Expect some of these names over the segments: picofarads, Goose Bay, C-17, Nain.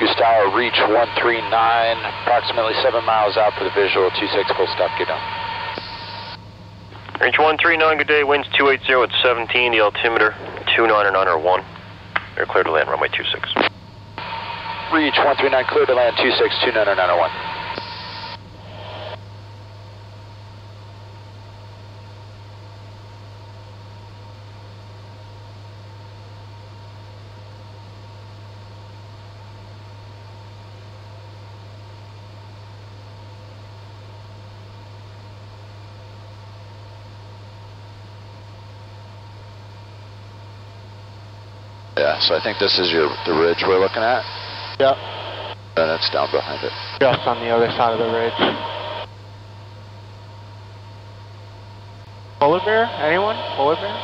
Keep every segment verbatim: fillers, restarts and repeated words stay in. Goose Tower, reach one three nine, approximately seven miles out for the visual, two six, full stop, get down. Reach one three nine, good day, winds two eight zero at seventeen, the altimeter two nine or nine or one. You're clear to land runway two six. Reach one three nine, clear to land two six, two nine or nine or one. Yeah, so I think this is your the ridge we're looking at? Yeah. And it's down behind it. Just on the other side of the ridge. Polar bear? Anyone? Polar bear?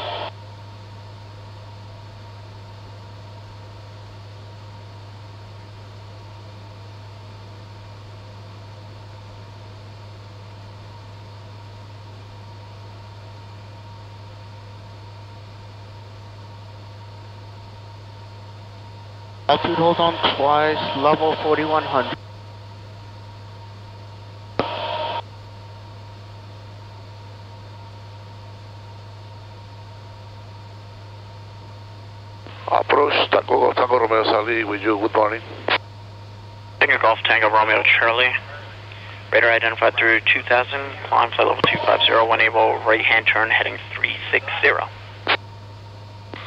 Altitude hold on twice, level forty-one hundred. Approach Tango, Tango Romeo Charlie with you, good morning. Tango Golf Tango Romeo Charlie. Radar identified through two thousand, climb flight level two five zero, one able right hand turn heading three six zero.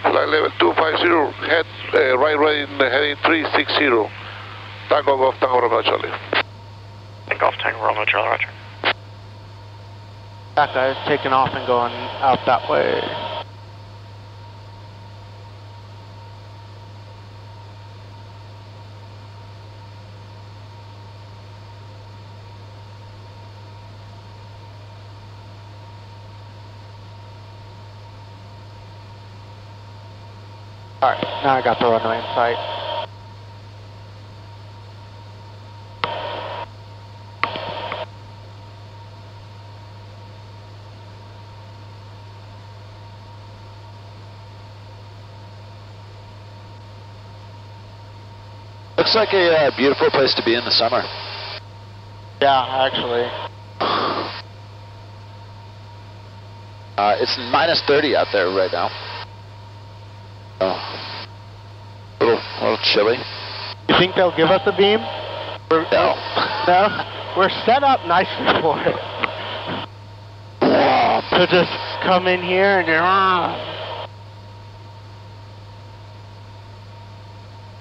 Flight level two five zero, head uh, right right in the heading three six zero. Tango Golf Tango Romeo Charlie. Tango Golf Tango Romeo Charlie, roger. That guy is taking off and going out that way. Alright, now I got the runway in sight. Looks like a uh, beautiful place to be in the summer. Yeah, actually. Uh, it's minus thirty out there right now. Oh, a little, a little chilly. You think they'll give us a beam? We're, no. No? We're set up nicely for it. Oh, to just come in here and then, ah.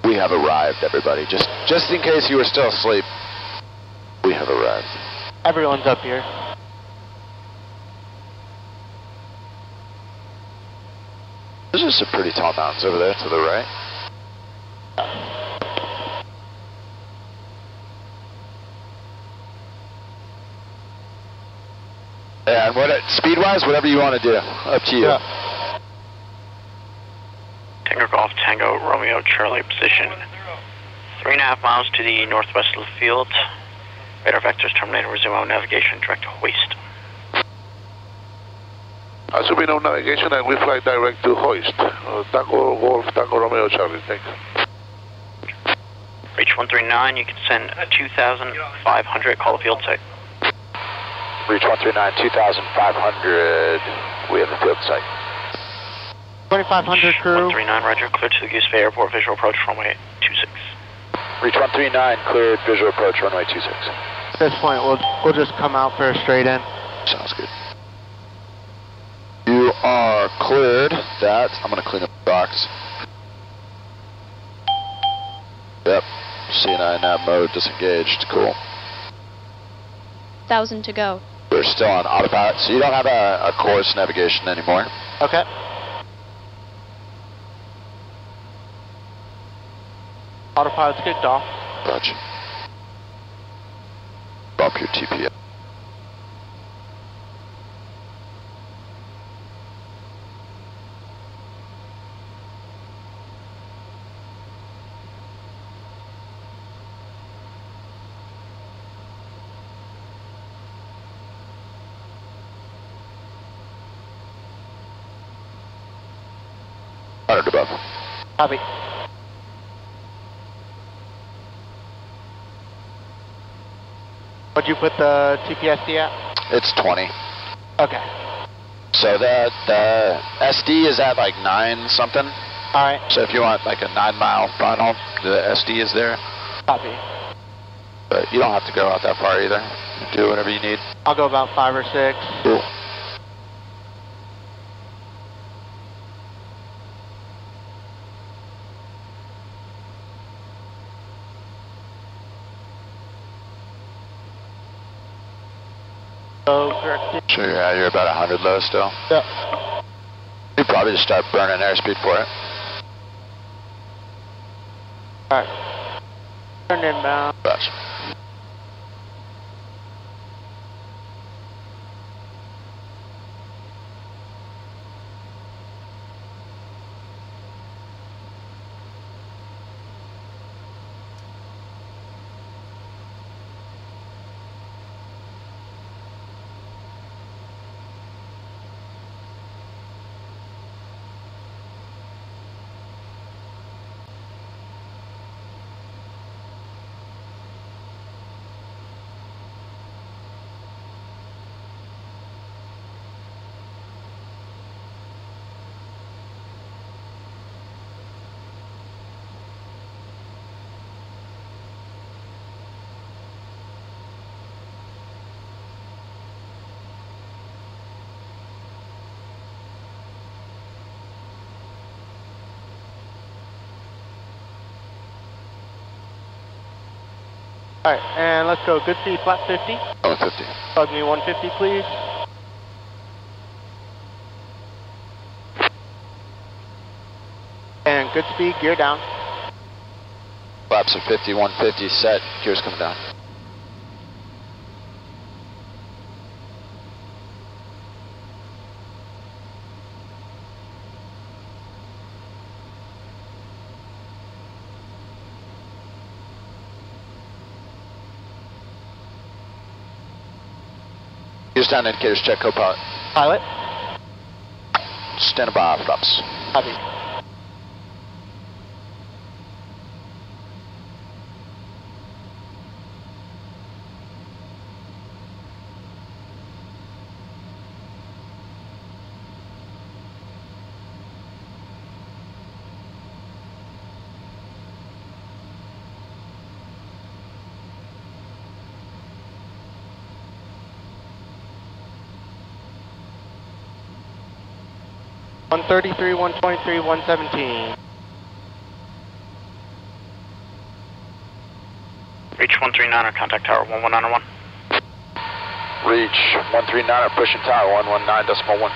We have arrived, everybody. Just, just in case you were still asleep, we have arrived. Everyone's up here. There's just some pretty tall mountains over there to the right. Yeah, and what, speed-wise, whatever you want to do, up to you. Yeah. Tango Golf Tango Romeo Charlie, position three and a half miles to the northwest of the field. Radar vectors terminated. Resume on navigation. Direct hoist. Assuming no navigation, and we fly direct to hoist. Uh, Tango Golf, Tango Romeo Charlie, thank you. Reach one three nine, you can send two thousand five hundred, call the field site. Reach one three nine, two thousand five hundred, we have the field site. twenty-five hundred crew. one three nine, roger, clear to the Goose Bay Airport, visual approach runway two six. Reach one three nine, cleared visual approach runway two six. At this point, we'll, we'll just come out for a straight in. Sounds good. You are cleared. That I'm gonna clean up the box. Yep. C nine nav mode disengaged. Cool. Thousand to go. We're still on autopilot, so you don't have a, a course navigation anymore. Okay. Autopilot's kicked off. Gotcha. Bump your T P S. Above. Copy. What'd you put the T P S D at? It's twenty. Okay. So the, the S D is at like nine something. All right. So if you want like a nine mile final, the S D is there. Copy. But you don't have to go out that far either. Do whatever you need. I'll go about five or six. Cool. Sure, yeah, you're about one hundred low still. Yep. You probably just start burning airspeed for it. Alright. Turn inbound. Gotcha. Alright, and let's go. Good speed, flat fifty. one fifty. Plug me one fifty, please. And good speed, gear down. Flaps are fifty, one fifty set. Gears coming down. Down indicators, check co-pilot. Pilot. Stand by, flaps. Copy. one thirty-three, one twenty-three, one seventeen. Reach one thirty-nine or contact tower one one nine or one. Reach one thirty-nine or pushing tower one one nine decimal one.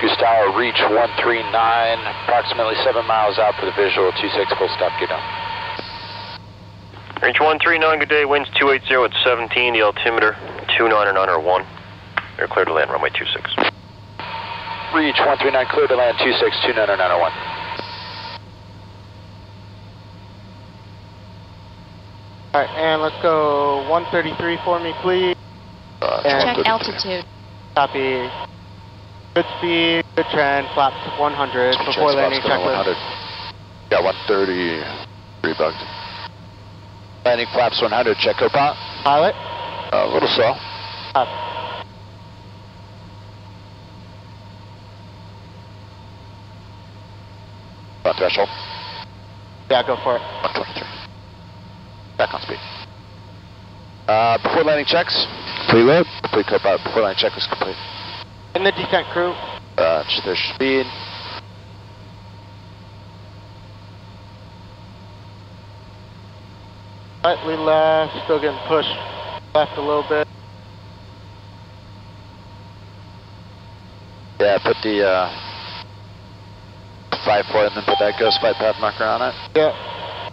Goose Tower, reach one thirty-nine, approximately seven miles out for the visual, two six full stop, get down. Range one three nine, good day, winds two eight zero at seventeen, the altimeter two nine or nine or one. You're clear to land runway two six. Reach one three nine, clear to land two six, two nine or nine or one. Alright, and let's go one thirty-three for me, please. Uh, Check altitude. Copy. Good speed, good trend, flaps one hundred, check before landing checklist. Yeah, one thirty, three bugged. Landing flaps one hundred, check co-pilot. Pilot. A little slow. Up. About threshold. Yeah, go for it. one twenty-three. Back on speed. Uh, before landing checks, preload. Complete co-pilot, before landing check is complete. And the descent crew. Uh, their speed. Slightly left, still getting pushed left a little bit. Yeah, put the uh, five for it and then put that ghost flight path marker on it. Yeah.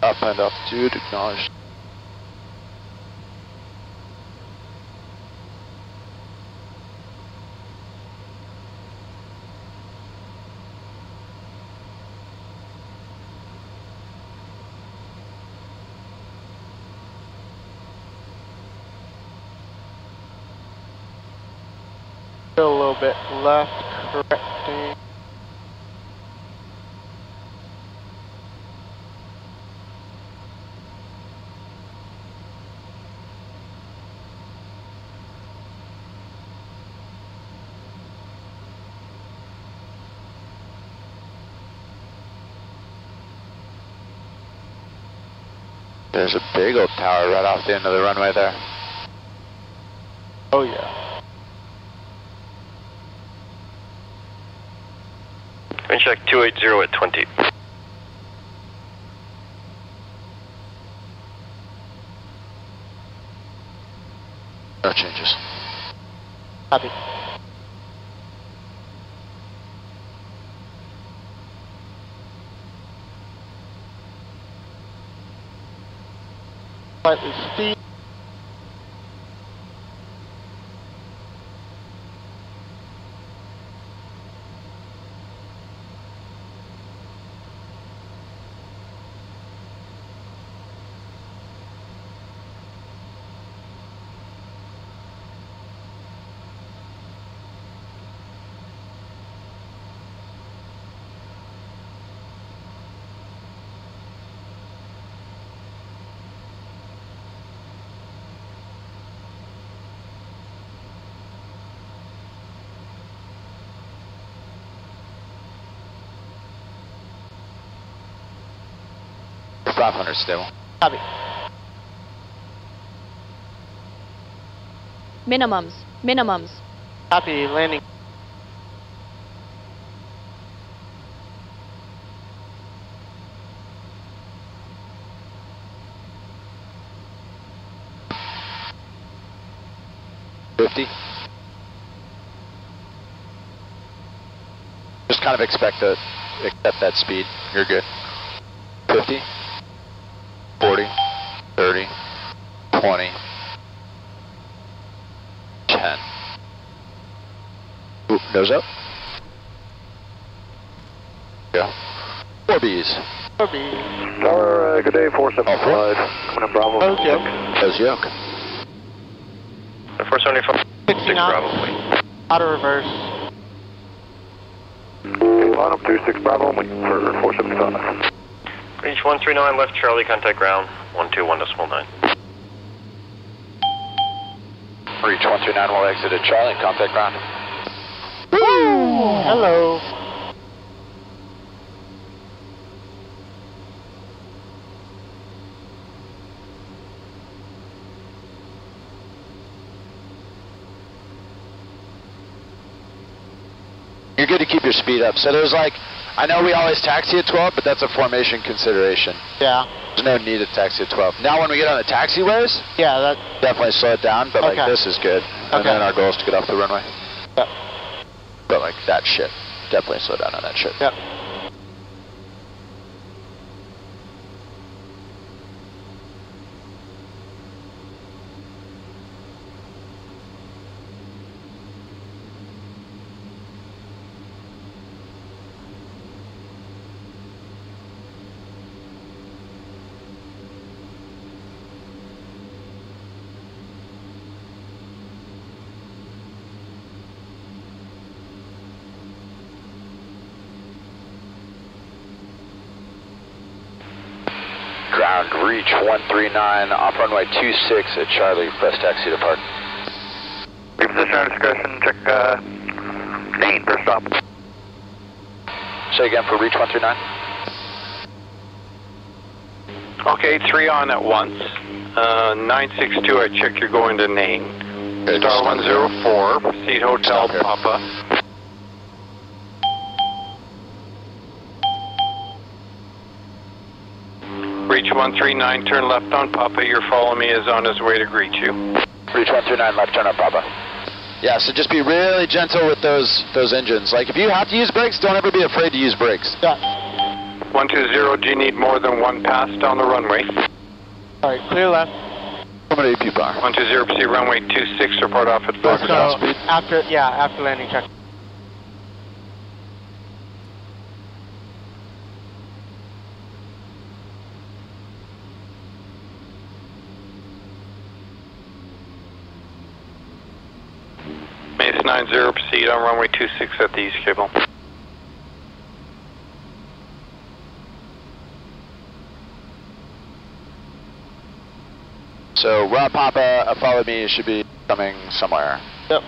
Up and up, dude, acknowledged. Still a little bit left, correcting. There's a big old tower right off the end of the runway there. Oh yeah. Wind check two eighty at twenty. No changes. Copy. Slightly steep. five hundred still. Copy. Minimums. Minimums. Copy. Landing. fifty. Just kind of expect to accept that speed. You're good. fifty. forty, thirty, twenty, ten. Oop, nose up. Yeah. Four B's. Four B's. Star, uh, good day, four seventy-five. Coming in Bravo. Nose yoke. Nose yoke. four seventy-five. six Bravo, wait. Auto reverse. Line up two six Bravo, wait for four seventy-five. Range one three nine, left Charlie, contact ground, one two one decimal nine. Reach one three nine, we'll exit at Charlie, contact ground. Woo! Hello. You're good to keep your speed up. So there's like, I know we always taxi at twelve, but that's a formation consideration. Yeah. There's no need to taxi at twelve. Now when we get on the taxiways, yeah, that definitely slow it down, but okay. Like this is good. And okay. Then our goal is to get off the runway. Yep. But like that shit, definitely slow down on that shit. Yep. Reach one three nine off runway two six at Charlie, press taxi to park. Reposition our discretion, check uh, Nain for stop. Say again for reach one three nine. Okay, three on at once. Uh, nine six two, I check you're going to Nain. Okay, Star one zero four, proceed Hotel Papa. Reach one three nine, turn left on Papa, your follow me is on his way to greet you. Reach one three nine, left turn on Papa. Yeah, so just be really gentle with those those engines. Like if you have to use brakes, don't ever be afraid to use brakes. Yeah. one two zero, do you need more than one pass down the runway? Alright, clear left. one two zero, proceed runway two six, report off at Fox. So speed. After, yeah, after landing check. nine zero, proceed on runway two six at the east cable. So, Rob Papa, uh, follow me, should be coming somewhere. Yep.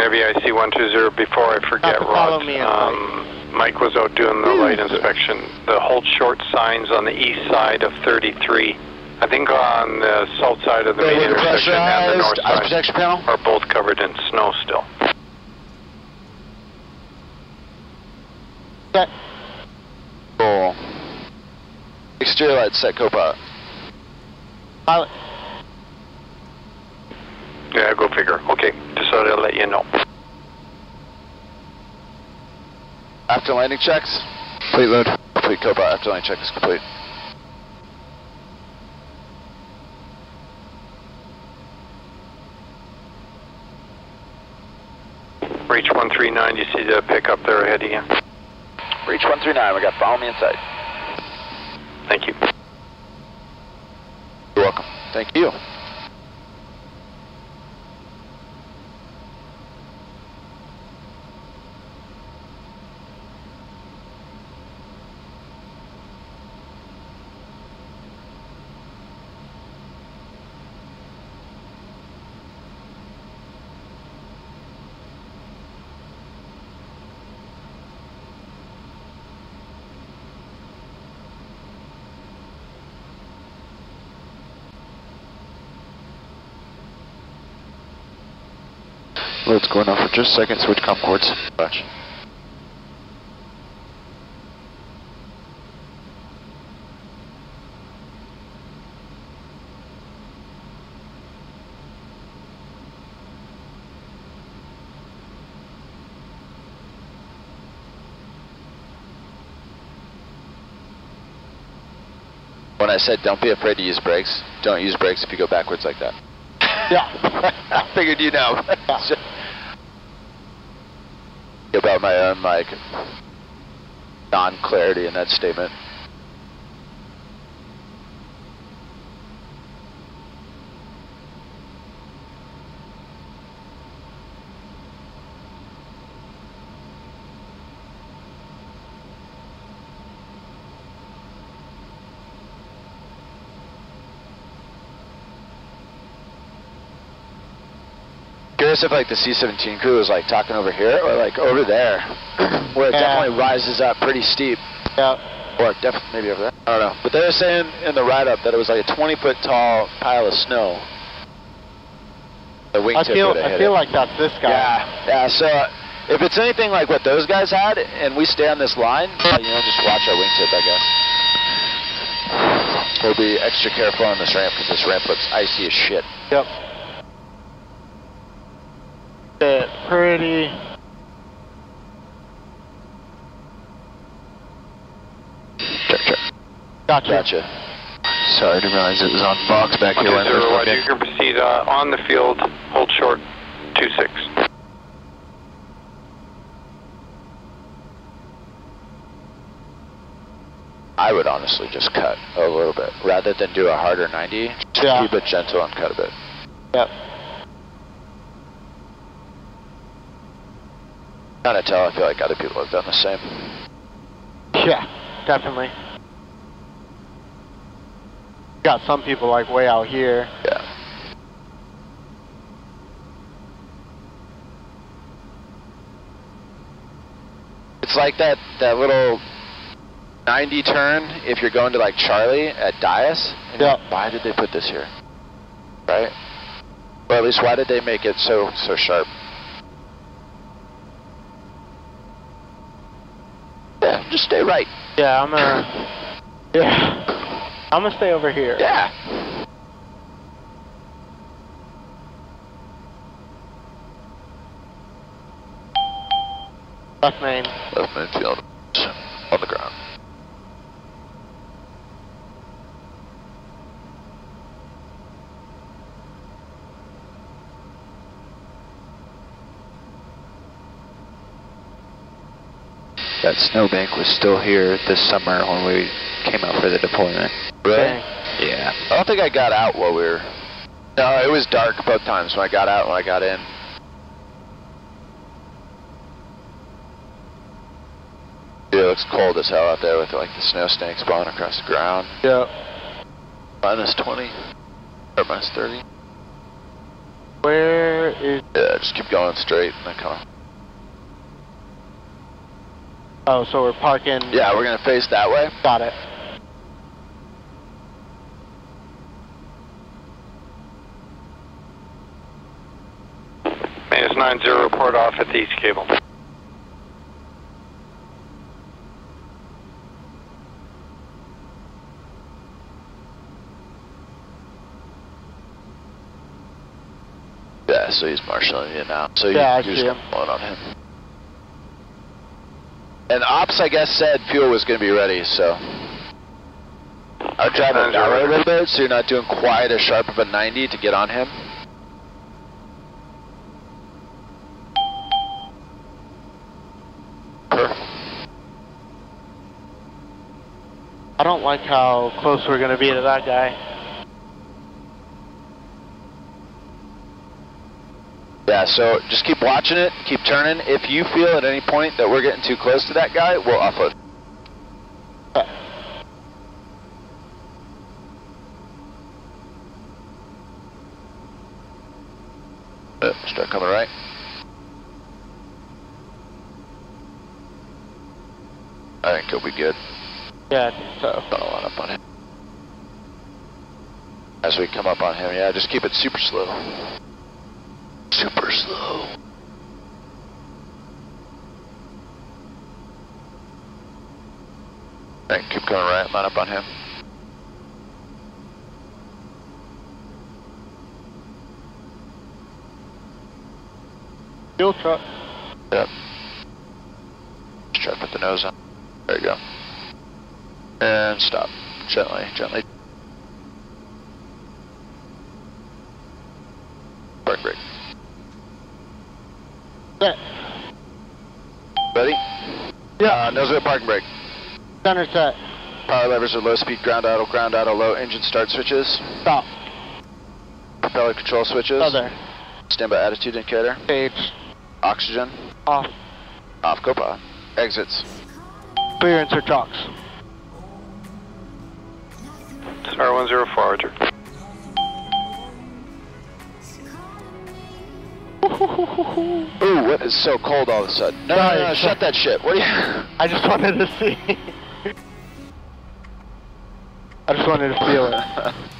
Heavy I C one two zero, before I forget, Rod, um, Mike was out doing the light inspection. The hold short signs on the east side of thirty-three, I think on the south side of the main intersection and the north side, are both covered in snow still. Set. Four. Exterior light set, Copilot. Pilot. Yeah, go figure. Okay, just thought I'd let you know. After landing checks. Fleet load. Complete, Copilot. After landing check is complete. Reach one three nine, you see the pickup there ahead of you. Reach one three nine, we got follow me inside. Thank you. You're welcome. Thank you. Load's going off for just a second, switch comm cords. Flash. When I said don't be afraid to use brakes, don't use brakes if you go backwards like that. Yeah, I figured you know. About my own, like, non-clarity in that statement. Curious if like the C seventeen crew is like talking over here or like over there, where it yeah. definitely rises up pretty steep. Yeah. Or definitely maybe over there. I don't know. But they were saying in the write-up that it was like a twenty foot tall pile of snow. The wingtip I feel, I feel like that's this guy. Yeah. Yeah. So uh, if it's anything like what those guys had, and we stay on this line, you know, just watch our wingtip, I guess. We'll be extra careful on this ramp because this ramp looks icy as shit. Yep. It pretty check, check. Gotcha. Gotcha. Sorry to realize it was on Fox back here. Okay, you can proceed uh, on the field, hold short, two six. I would honestly just cut a little bit. Rather than do a harder ninety, just yeah. keep it gentle and cut a bit. Yep. Kind of tell, I feel like other people have done the same. Yeah, definitely. Got some people like way out here. Yeah. It's like that, that little ninety turn if you're going to like Charlie at Dias. And yeah. Like, why did they put this here? Right? Or at least why did they make it so so sharp? Yeah, just stay right. Yeah, I'm gonna. Yeah, I'm gonna stay over here. Yeah. Left main. Left main field on the ground. That snowbank was still here this summer when we came out for the deployment. Really? Yeah. I don't think I got out while we were... No, it was dark both times when I got out and when I got in. Dude, it looks cold as hell out there with like the snow snakes blowing across the ground. Yep. Minus twenty. Or minus thirty. Where Is yeah, just keep going straight and then come. Oh, so we're parking. Yeah, we're gonna face that way. Got it. Manus nine zero, report off at the east cable. Yeah, so he's marshalling you now. So yeah, you, you're just gonna blow it on him. And ops, I guess, said fuel was going to be ready, so. I'll drive him down a little bit, so you're not doing quite as sharp of a ninety to get on him. I don't like how close we're going to be to that guy. Yeah, so just keep watching it, keep turning. If you feel at any point that we're getting too close to that guy, we'll offload. Okay. Uh, start coming right. I think he'll be good. Yeah, I think so. Don't line up on him. As we come up on him, yeah, just keep it super slow. Super slow. Alright, keep going right, line up on him. Fuel truck. Yep. Just try to put the nose on. There you go. And stop. Gently, gently. Park brake. Set. Ready? Yeah. Uh, nose wheel parking brake. Center set. Power levers are low speed, ground idle, ground idle, low engine start switches. Stop. Propeller control switches. Other. Standby attitude indicator. Page. Oxygen. Off. Off copilot. Exits. Clearance or chocks. R one zero four, Roger. Ooh, what is so cold all of a sudden? No, no, no, no shut that shit. What are you? I just wanted to see. I just wanted to feel it.